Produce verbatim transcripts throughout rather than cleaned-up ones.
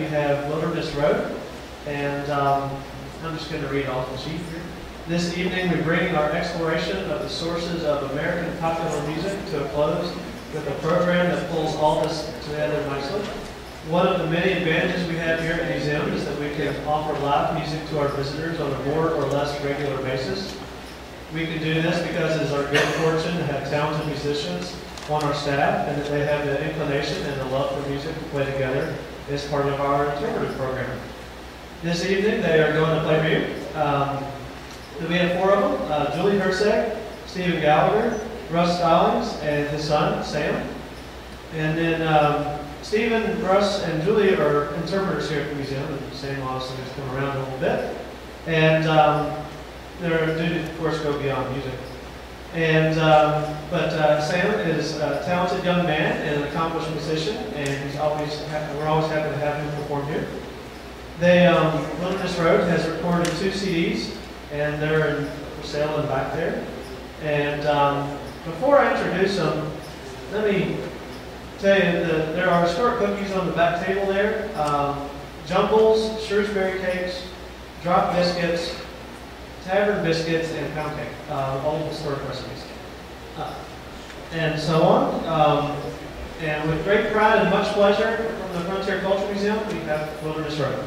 you have Wilderness Road, and um, I'm just going to read off the sheet here. This evening we bring our exploration of the sources of American popular music to a close with a program that pulls all this together nicely. One of the many advantages we have here at the museum is that we can offer live music to our visitors on a more or less regular basis. We can do this because it is our good fortune to have talented musicians on our staff, and that they have the inclination and the love for music to play together as part of our interpretive program. This evening they are going to play music. Um, we have four of them, uh, Julie Herczeg, Stephen Gallagher, Russ Stallings, and his son, Sam. And then um, Stephen, Russ, and Julie are interpreters here at the museum, and Sam obviously has come around a little bit. And um, they're due to, of course, go beyond music. And, um, but uh, Sam is a talented young man and an accomplished musician, and he's always happy, we're always happy to have him perform here. They, um, Wilderness Road has recorded two C Ds, and they're for sale and back there. And um, before I introduce them, let me tell you that there are historic cookies on the back table there, um, jumbles, Shrewsbury cakes, drop biscuits, tavern biscuits, and pound cake, uh, all historic recipes, uh, and so on. Um, and with great pride and much pleasure from the Frontier Culture Museum, we have Wilderness Road.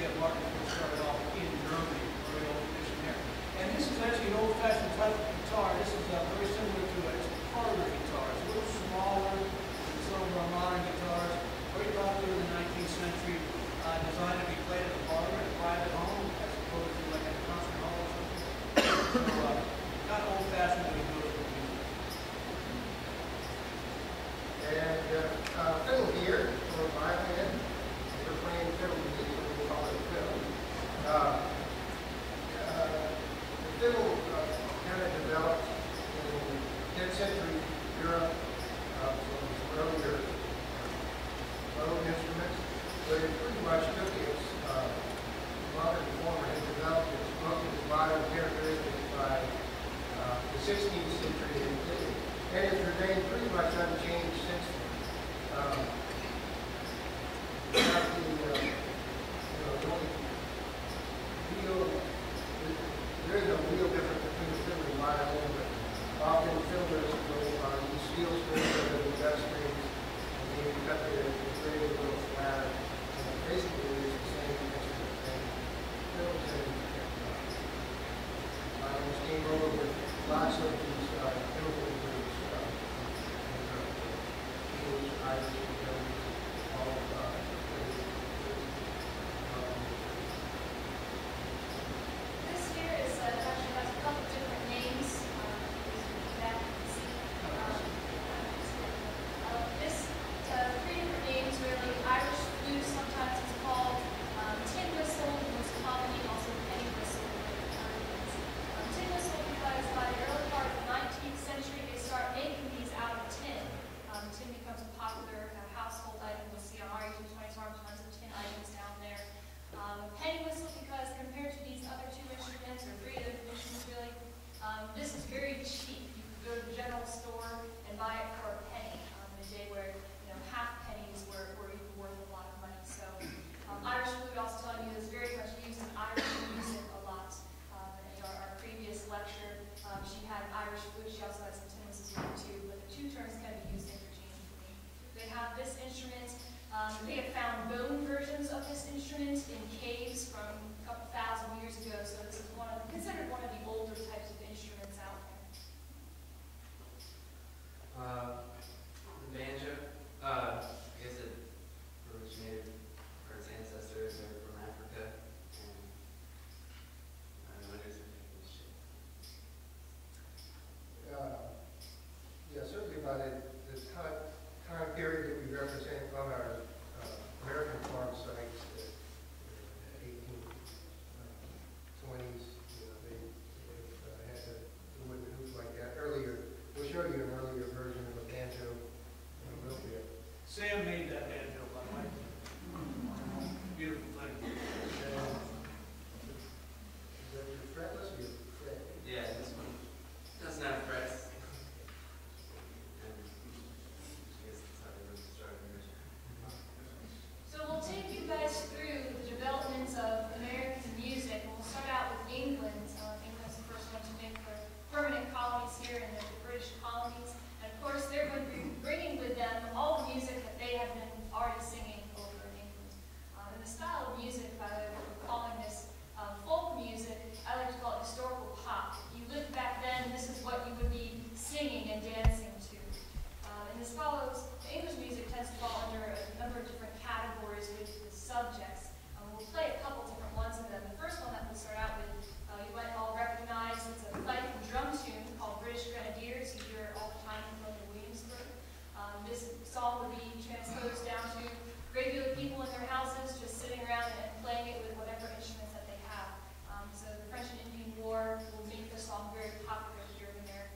you have Martin Luther started off in Germany, very old tradition there. And this is actually an old-fashioned type of guitar. This is uh, very similar to a parlor guitar. It's a little smaller than some of our modern guitars. Very popular in the nineteenth century, uh, designed to be played at a parlor, at a private home, as opposed to like a concert hall or something. So, uh, not old-fashioned, but it goes with music. And uh, uh, fiddle here, for my hand. We're playing fiddle music. Uh, uh, the fiddle uh, kind of developed in tenth century Europe uh, from earlier bone instruments, but it pretty much took its uh, modern form and developed its most modern characteristics by uh, the sixteenth century, and it's remained pretty much unchanged since then. Um, Sam made that banjo, by the way. Beautiful thing. And, is that your fretless or your fret? Yeah, this one doesn't have frets. And I guess that's how they started the original. So we'll take you guys through the developments of American music. We'll start out with England. Uh, England's the first one to make their permanent colonies here in the British colonies. And of course, they're going to be bringing with them all the music that they have been already singing over in England. Um, and the style of music, by the way, we're calling this uh, folk music, I like to call it historical pop. If you lived back then, this is what you would be singing and dancing to. Uh, and this follows, the English music tends to fall under a number of different categories with subjects. Um, we'll play a couple different ones of them. The first one that we'll start out with, uh, you might all recognize, it's a fife and drum tune called British Grenadiers. You hear it all the time from the Williamsburg. Um, this song would be transposed down to regular people in their houses just sitting around and playing it with whatever instruments that they have. Um, so the French and Indian War will make this song very popular here in America.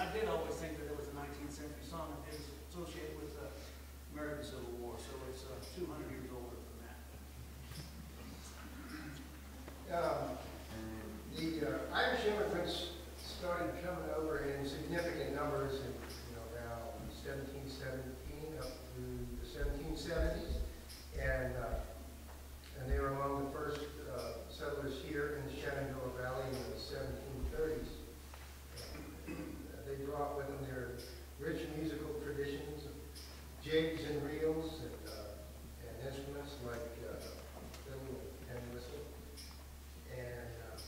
I did always think that it was a nineteenth century song, and it was associated with the American Civil War, so it's uh, two hundred years older than that. Um, the uh, Irish immigrants started coming over in significant numbers in, you know, around seventeen seventeen up to the seventeen seventies, and uh, and they were among the first uh, settlers here in the Shenandoah Valley in the seventeen thirties. They brought with them their rich musical traditions, jigs and reels, and, uh, and instruments like fiddle uh, and whistle. And uh,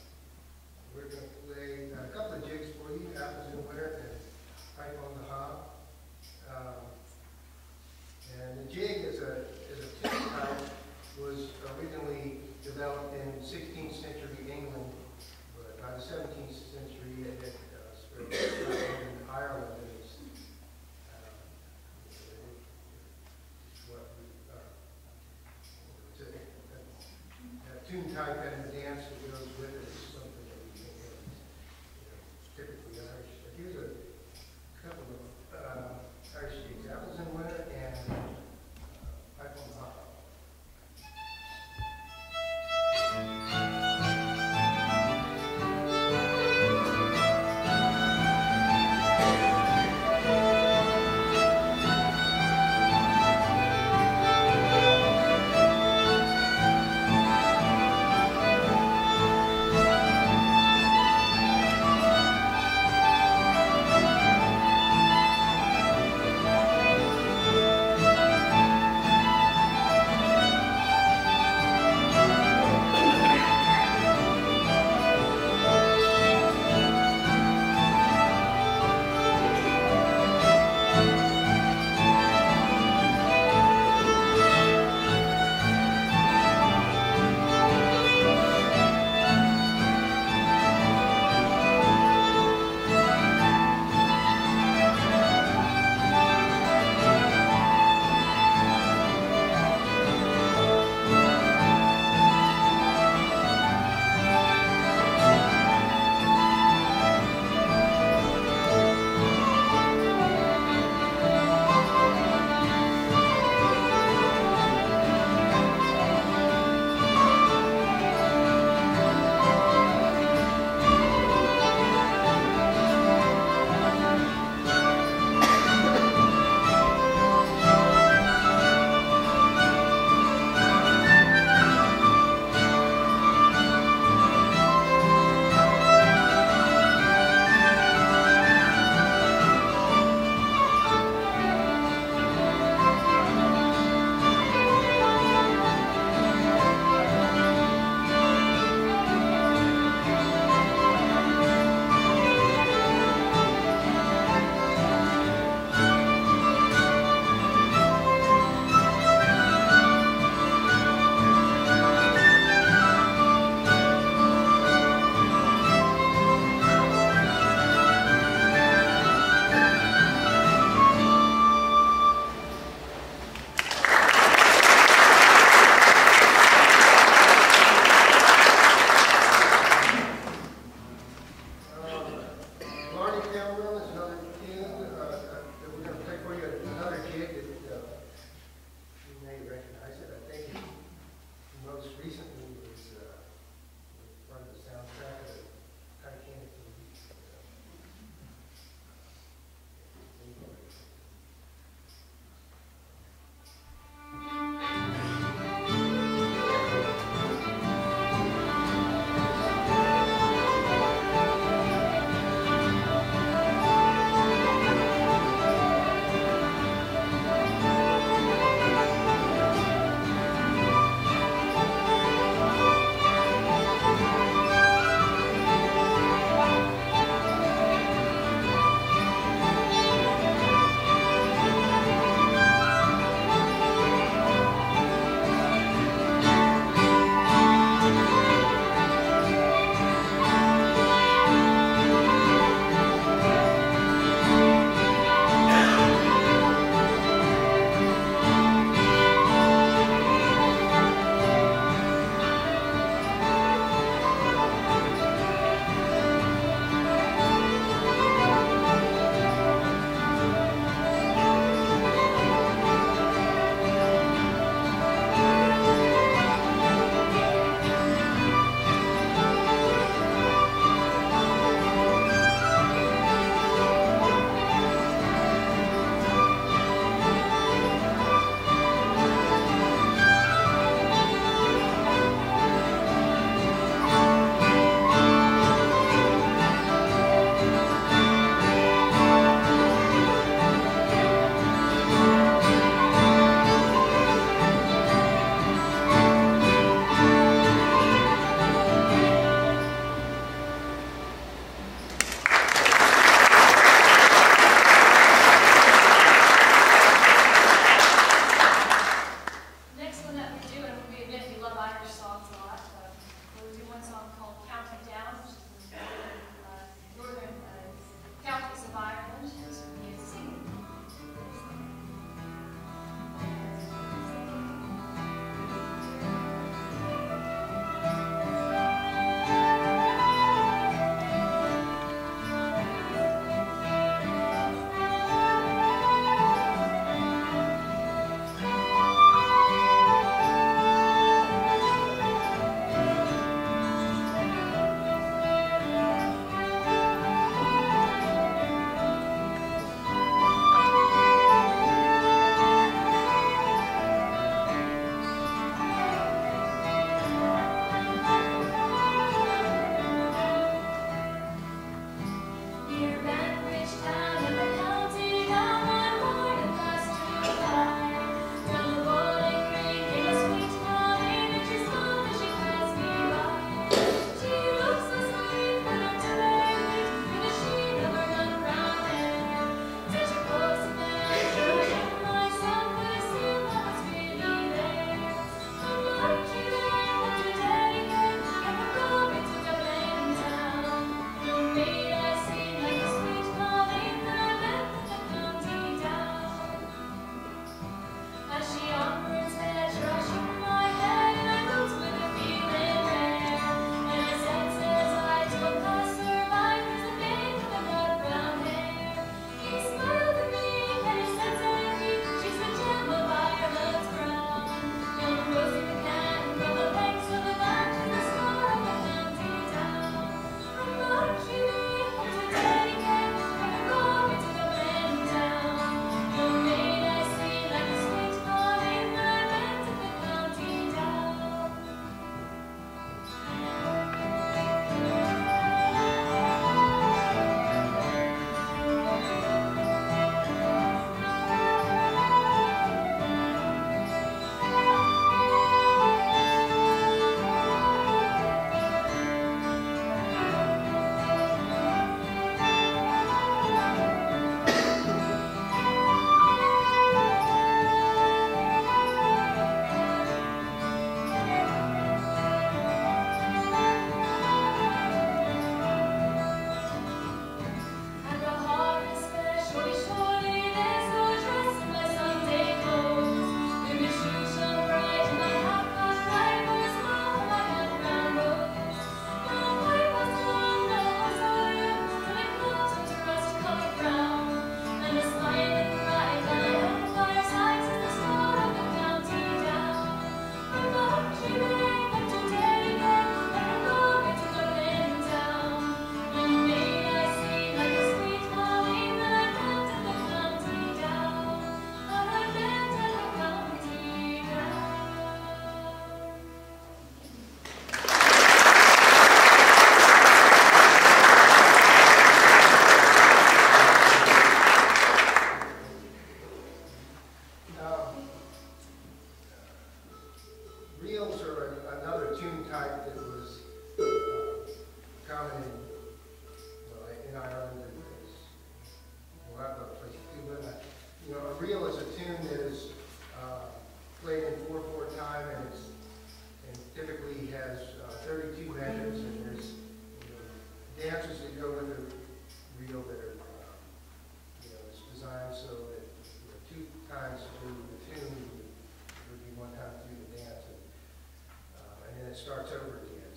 we're going to play a couple of jigs for you, Apples in Winter and Pipe on the Hob. Um, and the jig is a, is a tune type, was originally developed in sixteenth century England, but by the seventeenth century it had in Ireland, and it's, um, it's what we, uh, it's a, a, a tune type and a dance that goes with it is something that we think of, you know, typically Irish. But here's a couple of uh, Irish examples in winter and uh, Pipe on the Hob.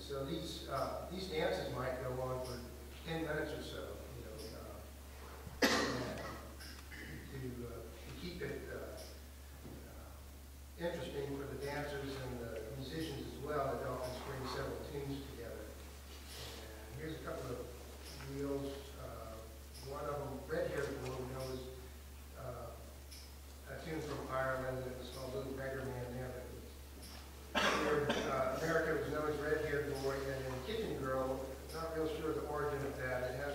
So these uh, these dances might go on for ten minutes or so, you know, uh, to, uh, to keep it uh, uh, interesting for the dancers and the musicians as well. It often brings several tunes together. And here's a couple of reels. Uh, one of them, Red Haired Boy, we know is uh, a tune from Ireland. It's called Little Beggar Man there. Uh, America was known as Red Haired Boy, and then Kitchen Girl, not real sure of the origin of that. It has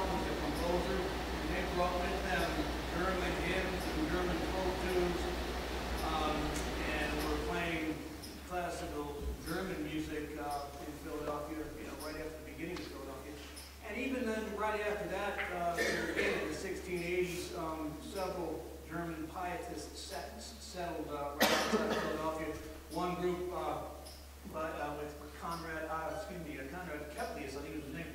songs and composers, and they brought with them German hymns and German folk tunes, um, and were playing classical German music uh, in Philadelphia, you know, right after the beginning of Philadelphia. And even then, right after that, uh, again in the sixteen eighties, um, several German pietists set, settled uh, right outside Philadelphia. One group uh, but, uh, with Conrad, uh, excuse me, uh, Conrad Kepley, I think it was his name,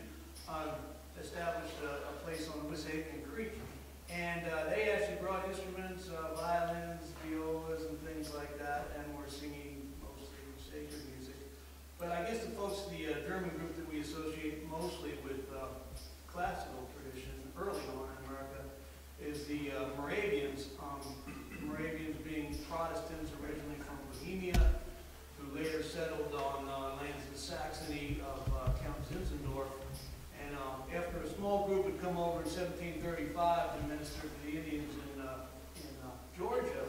uh, established a, a place on Wissahickon Creek. And uh, they actually brought instruments, uh, violins, violas, and things like that, and were singing mostly sacred music. But I guess the folks, the uh, German group that we associate mostly with uh, classical tradition early on in America is the uh, Moravians. Um, the Moravians being Protestants originally from Bohemia, who later settled on uh, lands in Saxony of uh, Count Zinzendorf. And um, after a small group had come over in seventeen thirty-five to minister to the Indians in, uh, in uh, Georgia,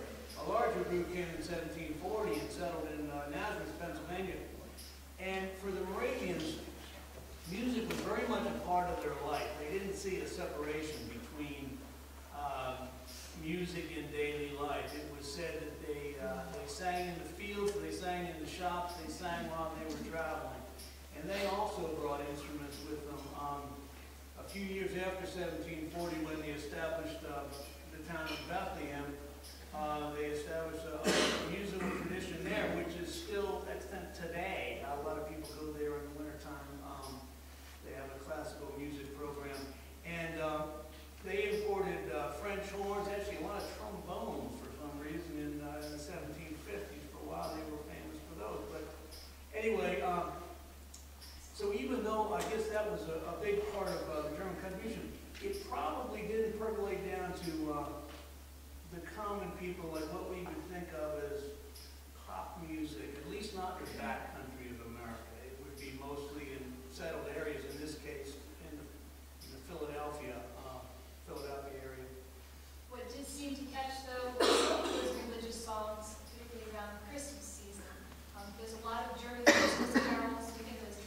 a larger group came in seventeen forty and settled in uh, Nazareth, Pennsylvania. And for the Moravians, music was very much a part of their life. They didn't see a separation between um, music and daily life. It was said that they, uh, they sang in the fields, they sang in the shops, they sang while they were traveling. And they also brought instruments with them. Um, a few years after seventeen forty, when they established uh, the town of Bethlehem, uh, they established a, a musical tradition there, which is still extant today. A lot of people go there in the wintertime. Um, they have a classical music program. And uh, they imported uh, French horns, actually a lot of trombones for some reason in, uh, in the seventeen fifties. For a while, they were famous for those. But anyway, um, so even though I guess that was a, a big part of uh, the German contribution, it probably didn't percolate down to uh, the common people like what we would think of as pop music, at least not in the backcountry of America. It would be mostly in settled areas, in this case, in the, in the Philadelphia, uh, Philadelphia area. What did seem to catch, though, was religious songs, particularly around the Christmas season. Um, there's a lot of German Christmas carols.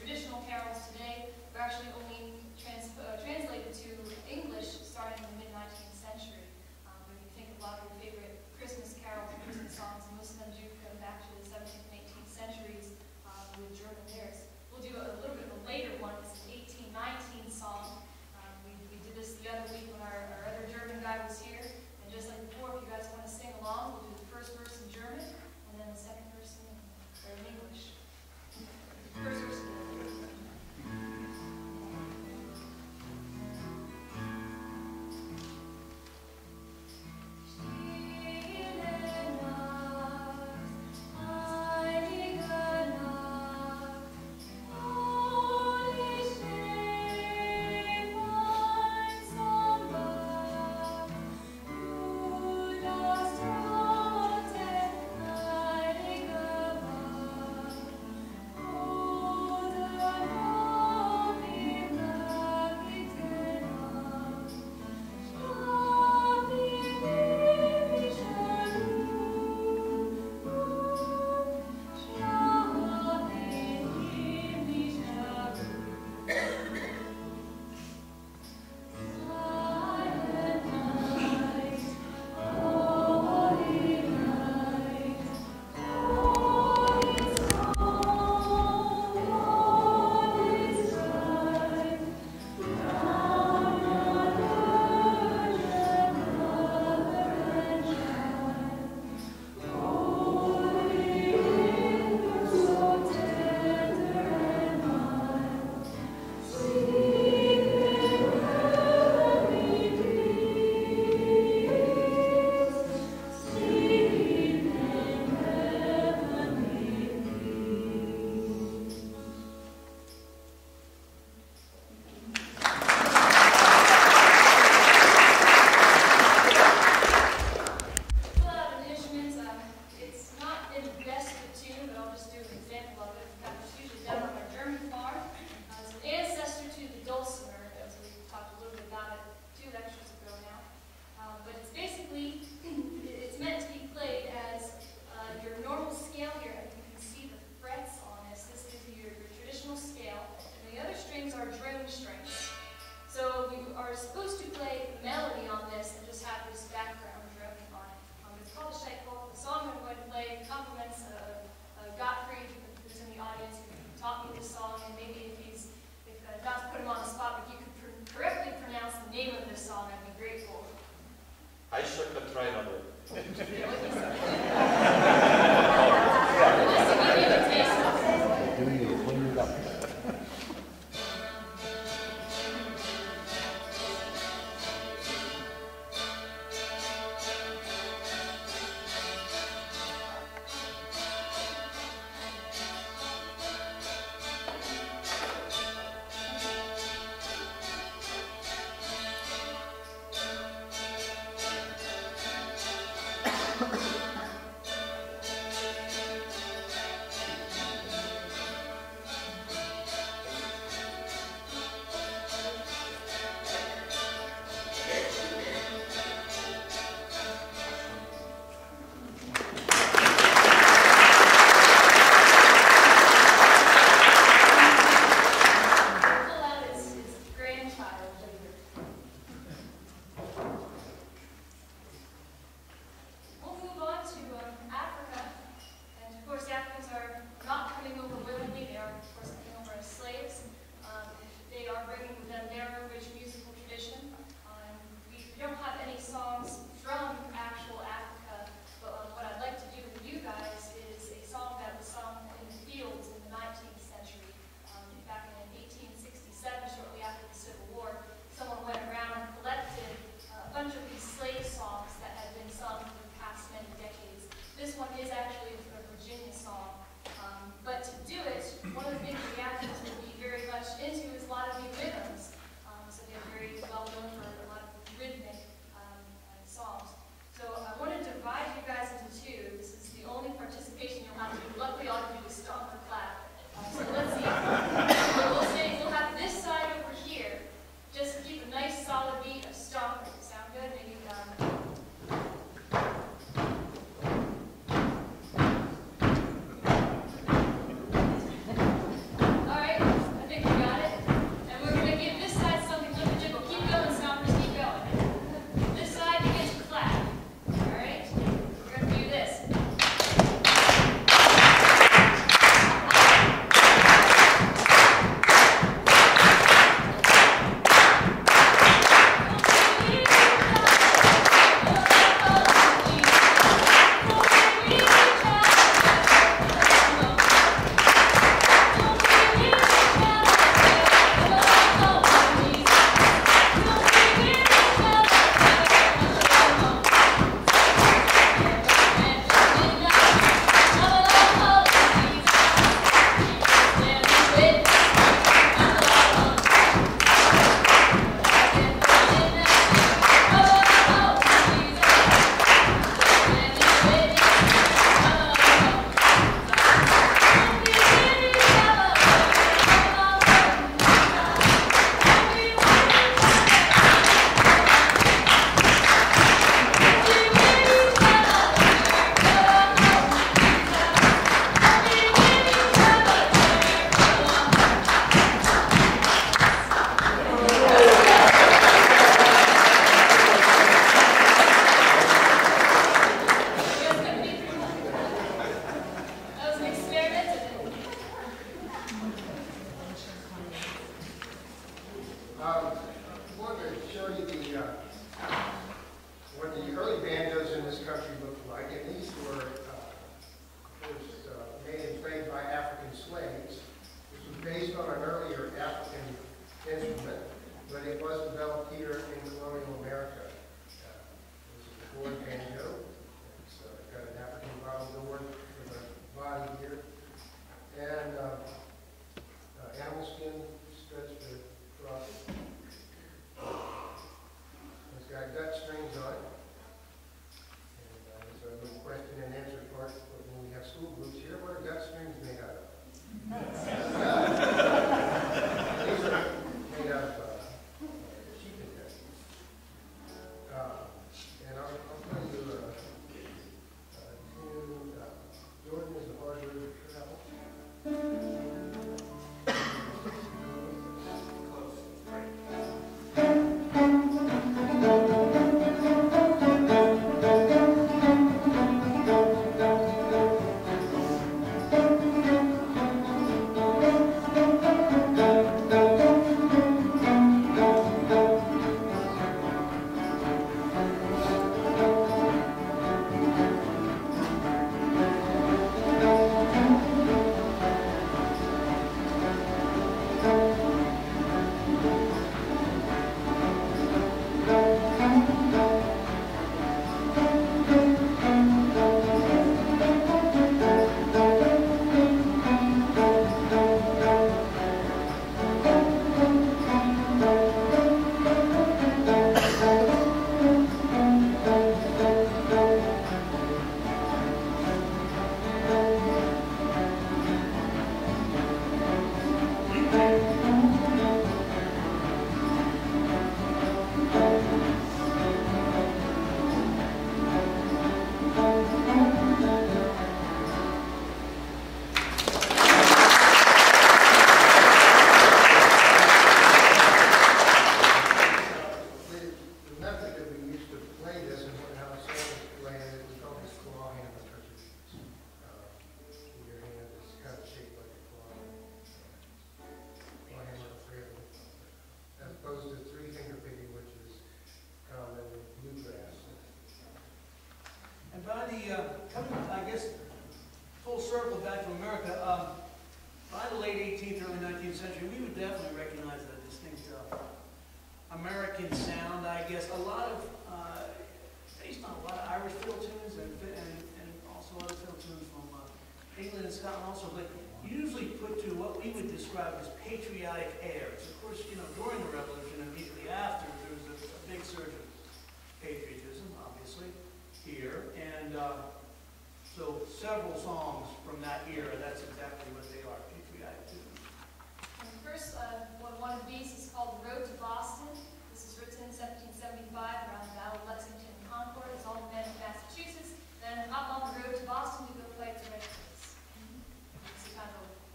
Traditional carols today were actually only trans uh, translated to English starting in the mid nineteenth century. Um, when you think of a lot of your favorite Christmas carols and Christmas songs, most of them do come back to the seventeenth and eighteenth centuries um, with German lyrics. We'll do a little bit Um, I wanted to show you the, uh, what the early banjos in this country looked like, and these were uh, was, uh, made and played by African slaves. This was based on an earlier African instrument, but it was developed here in colonial America. Uh, it was a board banjo. It's uh, got an African bottom board with a body here, and uh, uh, animal skin stretched across it. It's got gut strings on it. And uh, there's a little question and answer part when we have school groups here. What are gut strings made out of? These are made out of uh, sheep intestines. Uh, and I'll, I'll tell you, uh, uh, June, uh, Jordan is a hard river to travel.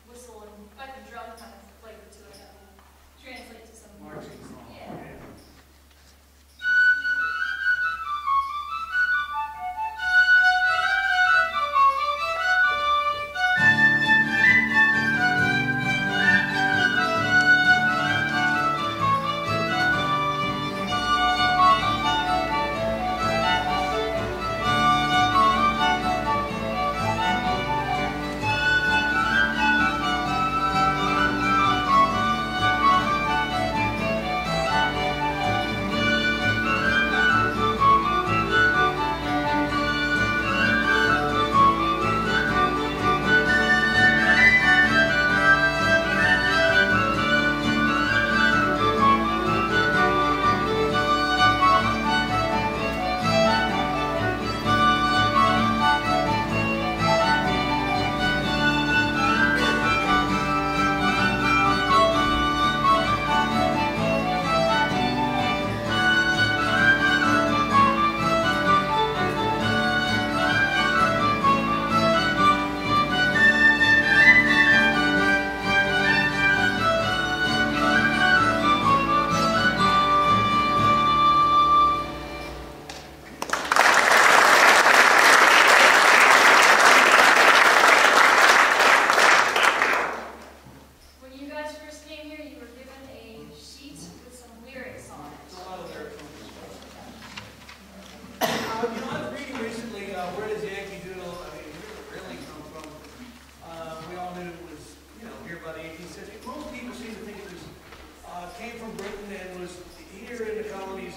Whistle and like a drum kind of flavor to it.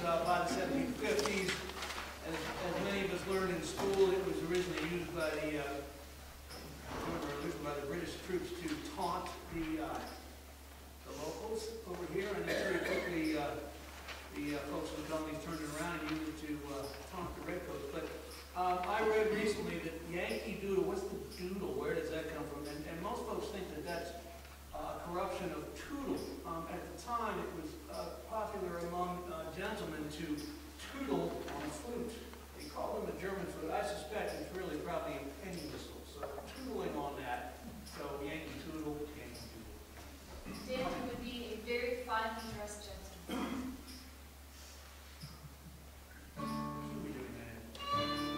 about by the seventeen fifties. As, as many of us learned in school, it was originally used by the, uh, by the British troops to taunt the, uh, the locals over here, and then very quickly uh, the uh, folks in the colonies turned it around and used it to uh, taunt the redcoats. But uh, I read recently that Yankee Doodle, what's the doodle? Where does that come from? And, and most folks think that that's uh, corruption of toodle. Um, at the time, it was uh, popular among uh, gentlemen to toodle on a flute. They call them a German flute. I suspect it's really probably a penny whistle. So toodling on that. So Yankee Doodle, Yankee Doodle. Danny would be a very finely dressed gentleman. She'll be doing that. Yeah, yeah.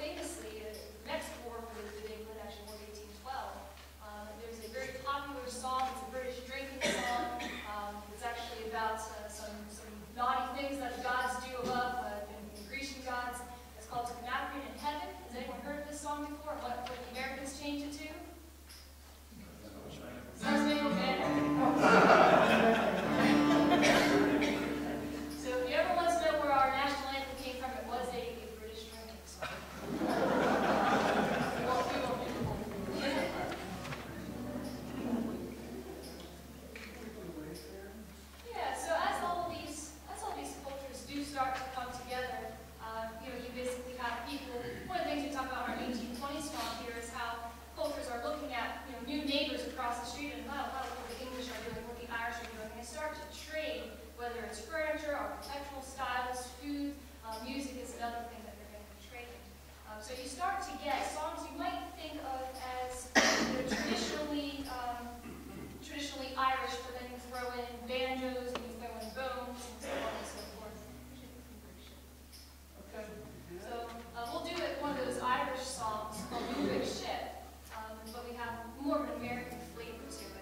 Famous. Next war, the Big Wood actually, War eighteen twelve. Um, there's a very includes furniture, architectural styles, food, uh, music is another thing that they're going to be trading. Um, so you start to get songs you might think of as you know, traditionally um, traditionally Irish, but then you throw in banjos and you throw in bones and so on and so forth. Okay. So uh, we'll do it one of those Irish songs called "Moving Ship," um, but we have more of an American flavor to it.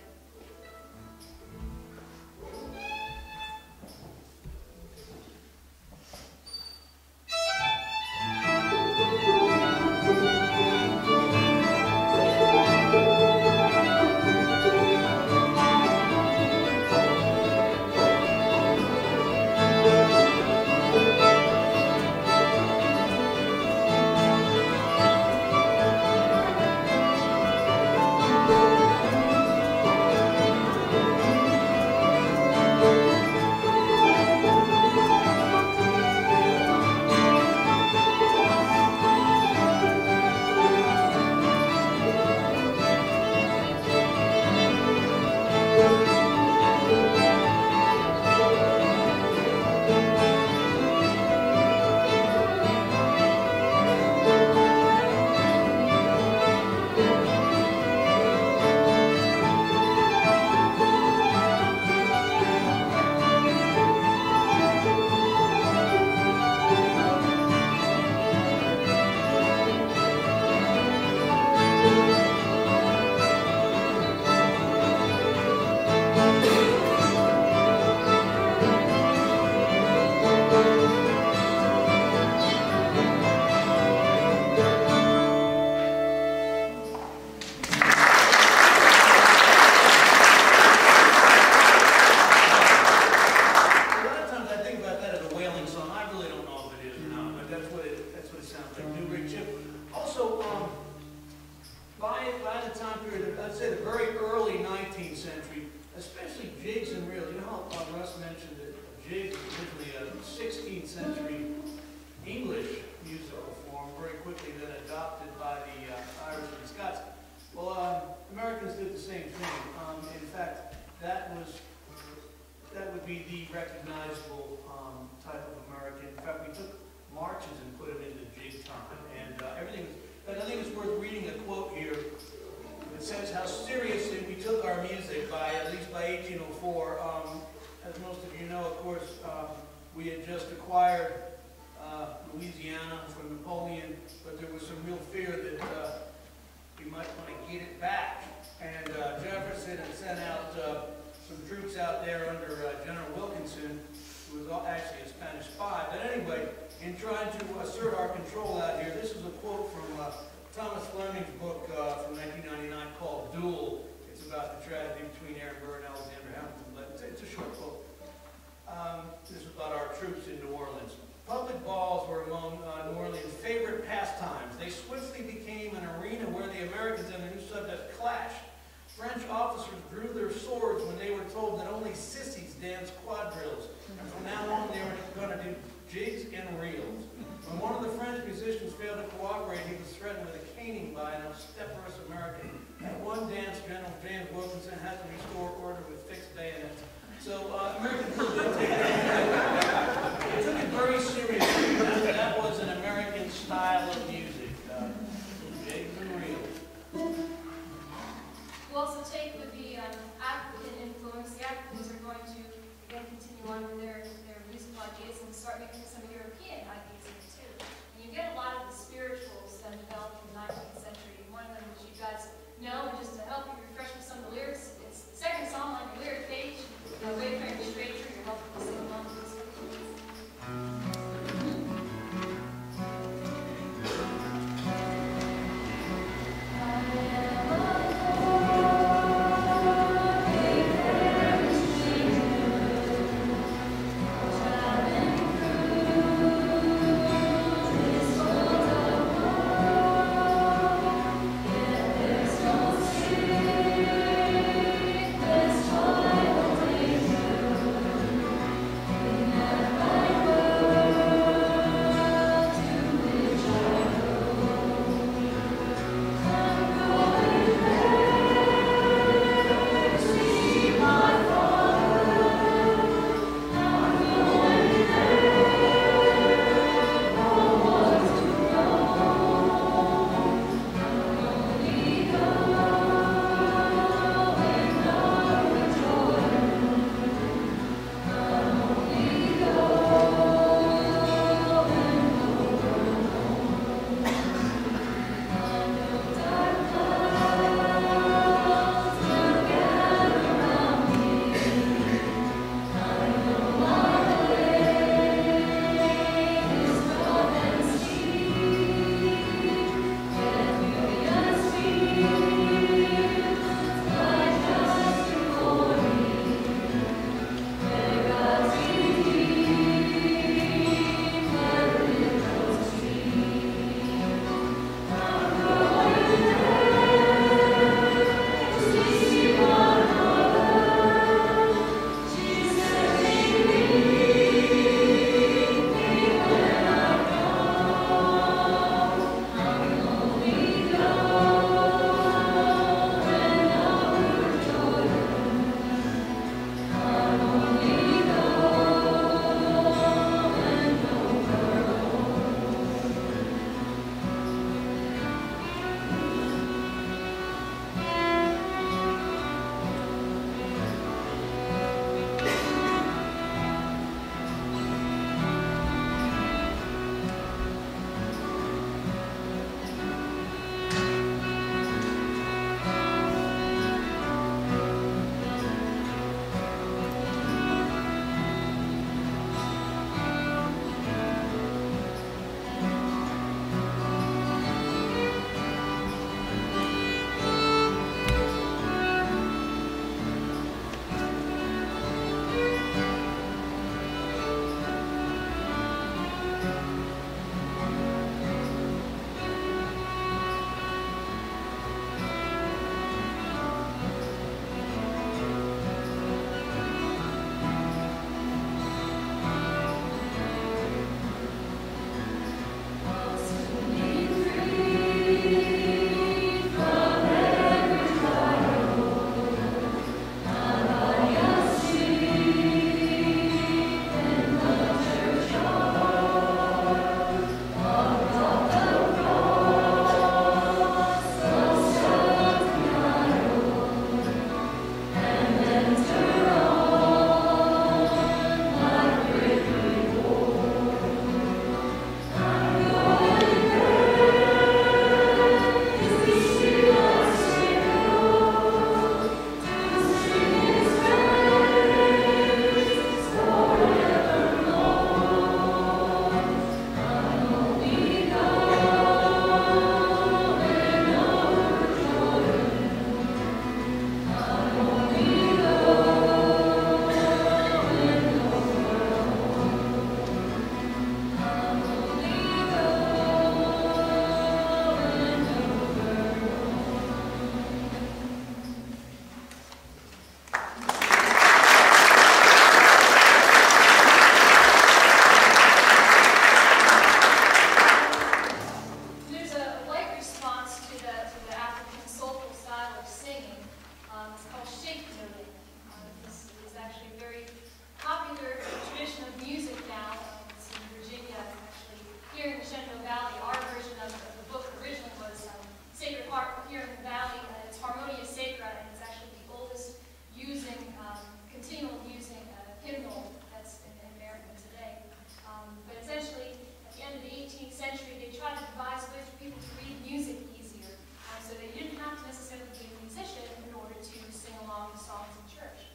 Um, it's called Shakespeare. Uh, this is actually a very popular tradition of music now. Um, it's in Virginia, actually. Here in the Shenandoah Valley, our version of, of the book originally was um, Sacred Harp here in the Valley. Uh, it's Harmonia Sacra, and it's actually the oldest using, um, continual using uh, hymnal that's in, in America today. Um, but essentially, at the end of the eighteenth century, they tried to devise ways for people to read music easier. Uh, so they didn't have to necessarily be a musician in order to sing along the songs in church.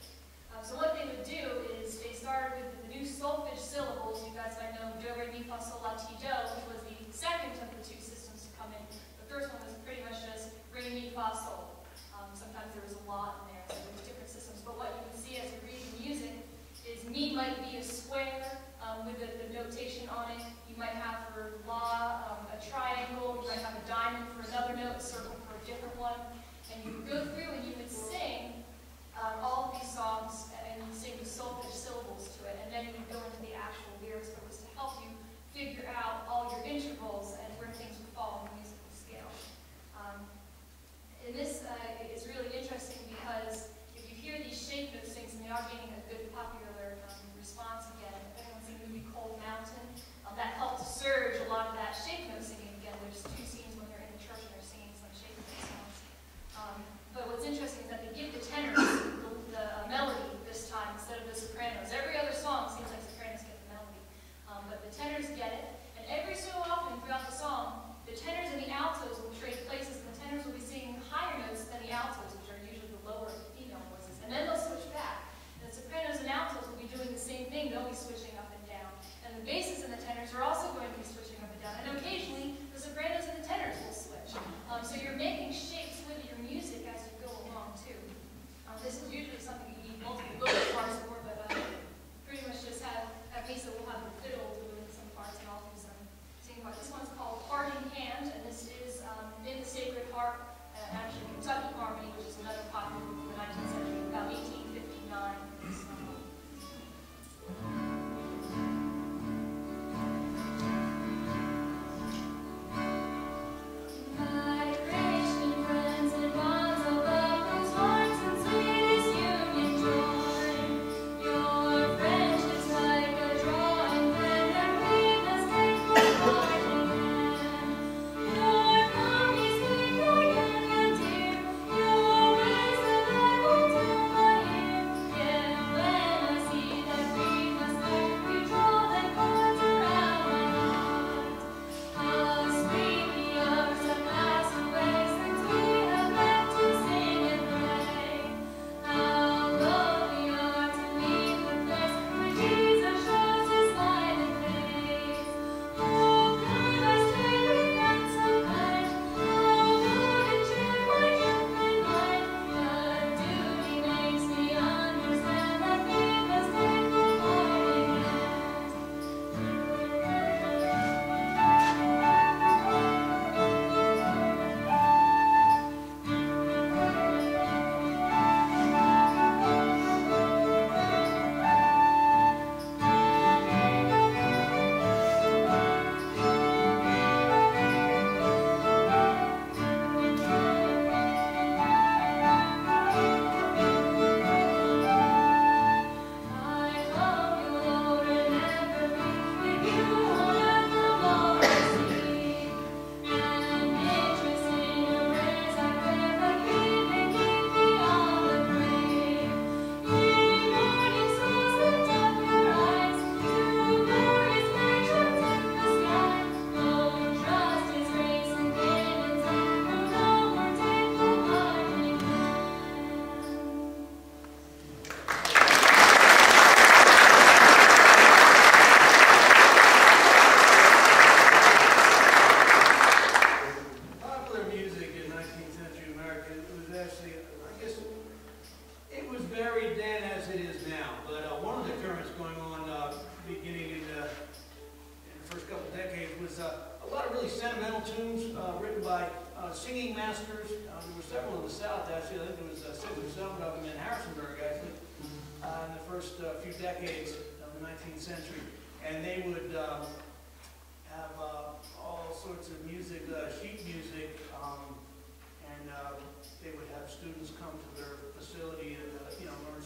Uh, so what they would do is they started with the new solfege syllables. You guys might know do, re, mi, fa, sol, la, ti, do, which was the second of the two systems to come in. The first one was pretty much just re, mi, fa, sol. Um, sometimes there was a lot in there, so there's different systems. But what you can see as you read music is mi might be a square um, with the, the notation on it. You might have for la um, a triangle. You might have a diamond for another note, a circle for a different one. And you would go through and you would sing Um, all of these songs and you sing the solfege syllables to it, and then you go into the actual lyrics, but it was to help you figure out all your intervals and where things would fall in the musical scale. Um, and this uh, is really interesting because if you hear these shape note things, and they are getting a good popular um, response again. If anyone's seen the movie Cold Mountain, um, that helped surge a lot of that shape note singing again. There's two scenes when they're in the church and they're singing some shape note songs. Um, But what's interesting is that they give the tenors the, the uh, melody this time instead of the sopranos. Every other song seems like sopranos get the melody. Um, but the tenors get it. And every so often throughout the song, the tenors and the altos will trade places, and the tenors will be singing higher notes than the altos, which are usually the lower female voices. And then they'll switch back. And the sopranos and altos will be doing the same thing. They'll be switching up and down. And the basses and the tenors are also going to be switching up and down. And occasionally, the sopranos and the tenors will switch. Um, so you're making shapes with your music as you go along, too. Um, this is usually something you need multiple little parts for, but uh, pretty much just have, at least we'll have the fiddle doing some parts and I'll do some singing parts. This one's called Parting Hand, and this is um, in the Sacred Harp, uh, actually Kentucky Harmony, which is another popular in the nineteenth century, about eighteen fifty-nine.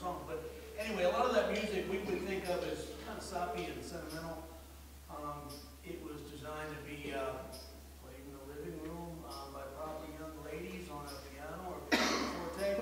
song. But anyway, a lot of that music we would think of as kind of soppy and sentimental. Um, it was designed to be uh, played in the living room uh, by probably young ladies on a piano or a forte.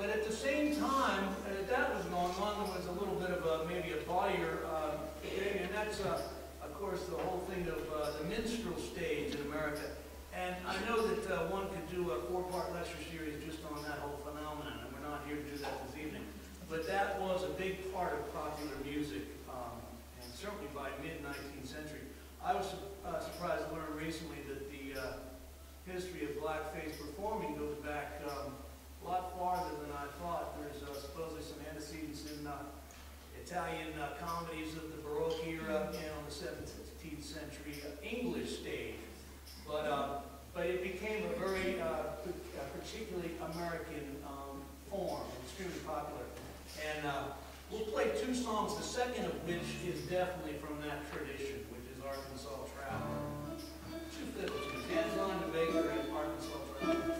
But at the same time, uh, that was going on, there was a little bit of a, maybe a bawdier, uh, and that's, uh, of course, the whole thing of uh, the minstrel stage in America. And I know that uh, one could do a four-part lecture series just on that whole phenomenon, and we're not here to do that this evening. But that was a big part of popular music, um, and certainly by mid nineteenth century. I was uh, surprised to learn recently that the uh, history of blackface performing goes back um, a lot farther than I thought. There's uh, supposedly some antecedents in uh, Italian uh, comedies of the Baroque era and on the seventeenth century uh, English stage. But, uh, but it became a very uh, particularly American um, form, extremely popular. And uh, we'll play two songs, the second of which is definitely from that tradition, which is Arkansas Traveler. Two fiddles, Angeline the Baker and Arkansas Traveler.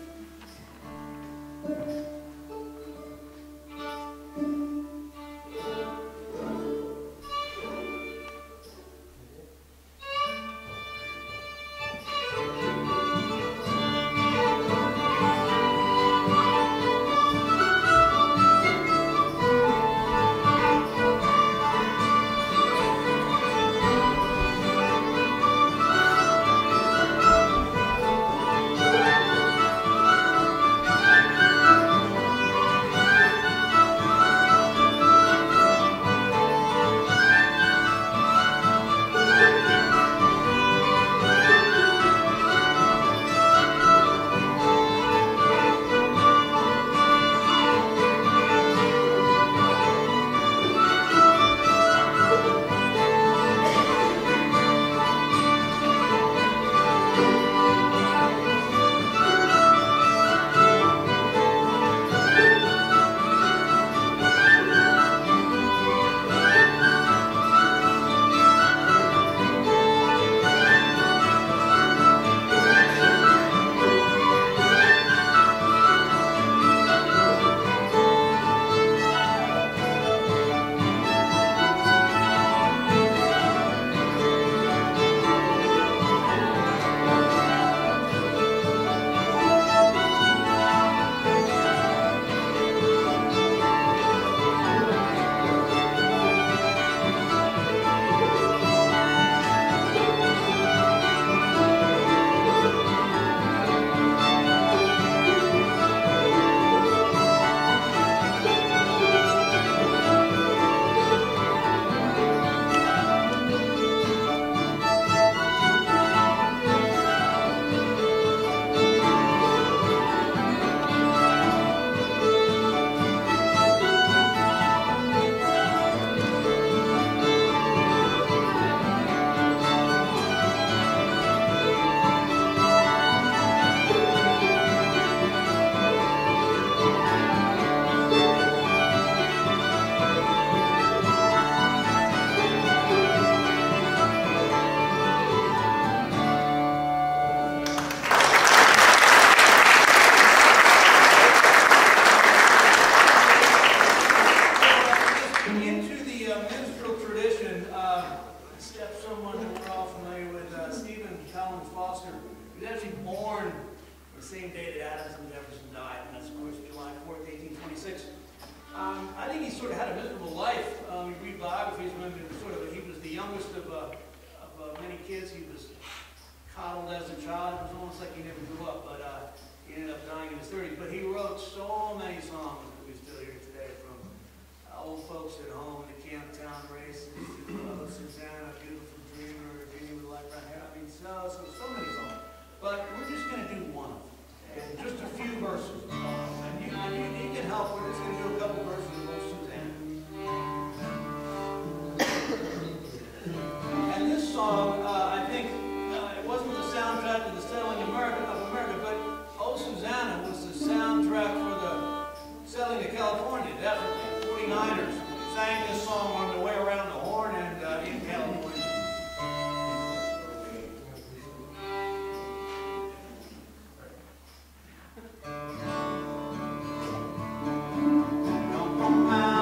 Don't come back.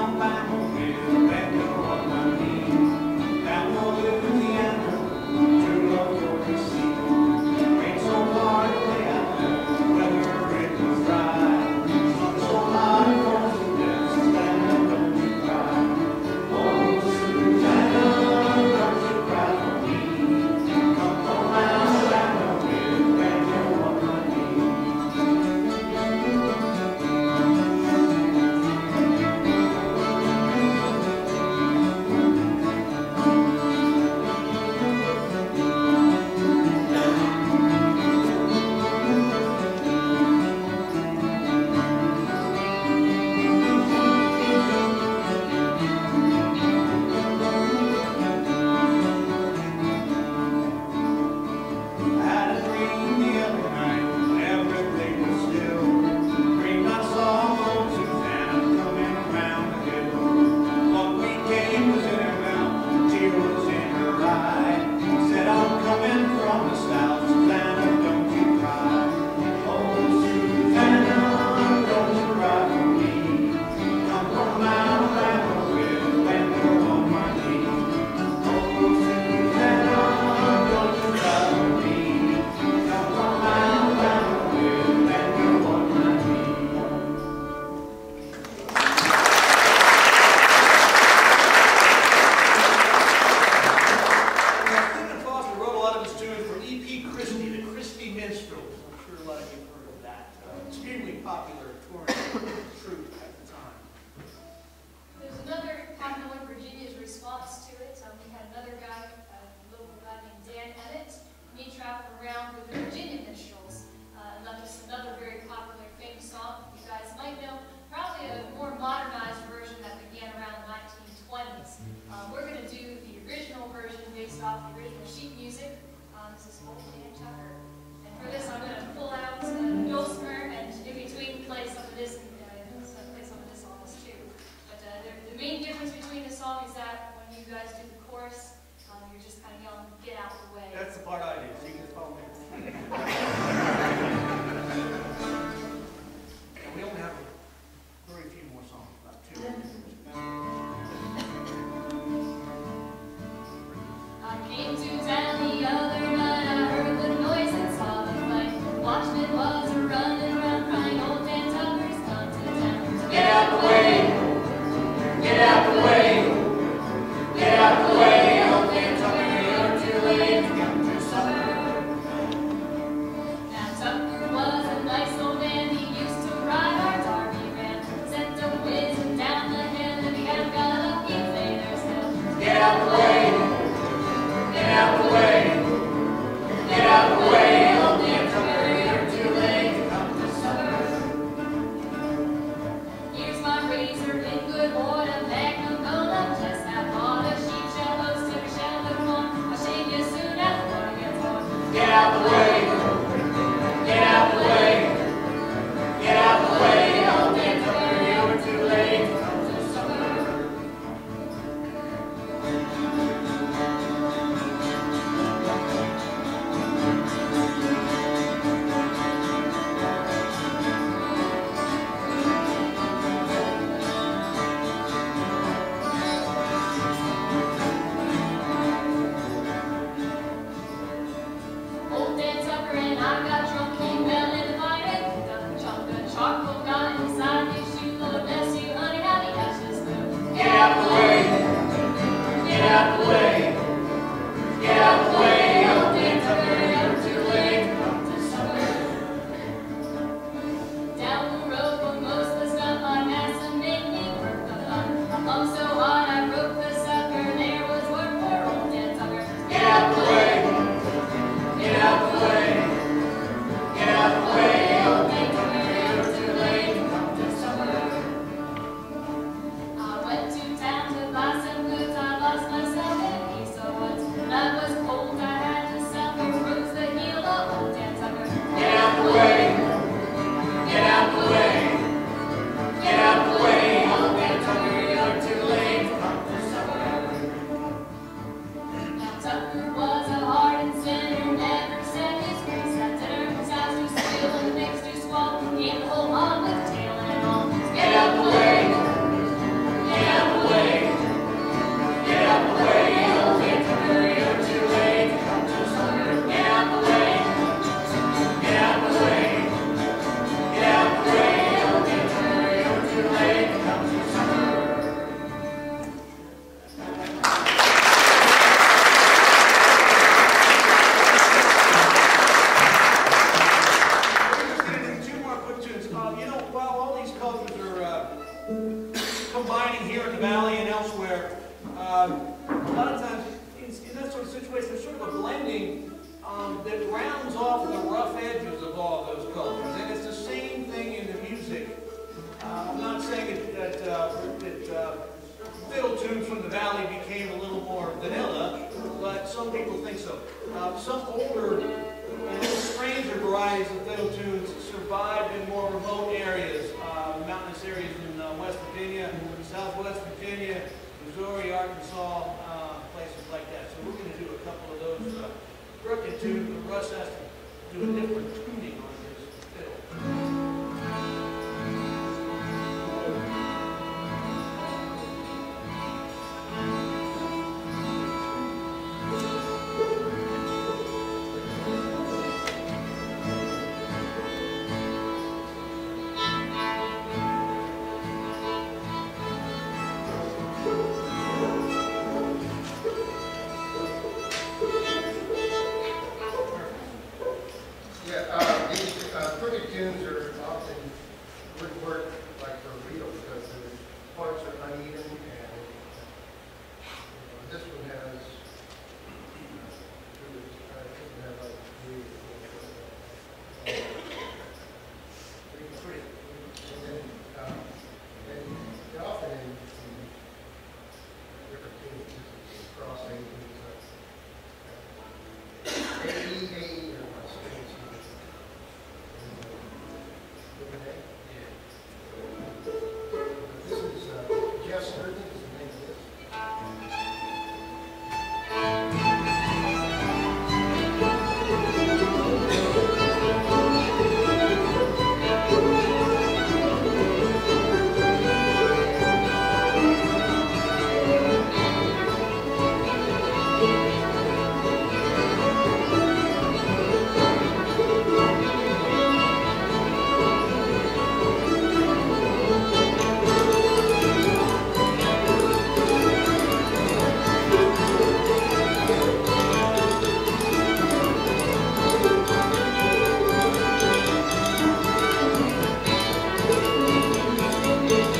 guys do the chorus, um, you're just kind of yelling, "Get out of the way." That's the part I did. You can follow me. We only have very few more songs, about two. I came to town the other night. I heard the noise and saw the fight. Watchman was running around crying, "Old Dan Tucker's come to town." Get out of the way! Get out of the way! Get out of the way, old man Tucker, you're too late to come to supper. Now Tucker was a nice old man, he used to ride our Darby ran. Sent a whizzing down the hill, and he had got a few faders still. Get out of the way, get out of the way, get out of the way, old man Tucker, you're too late to come to supper. Here's my razor, been good boy, a magnum bonum just. Get out of the way, get out of the way, get out of the way, old man Tucker, you were too late to come to I don't know.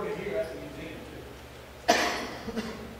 recorded here at the museum, too.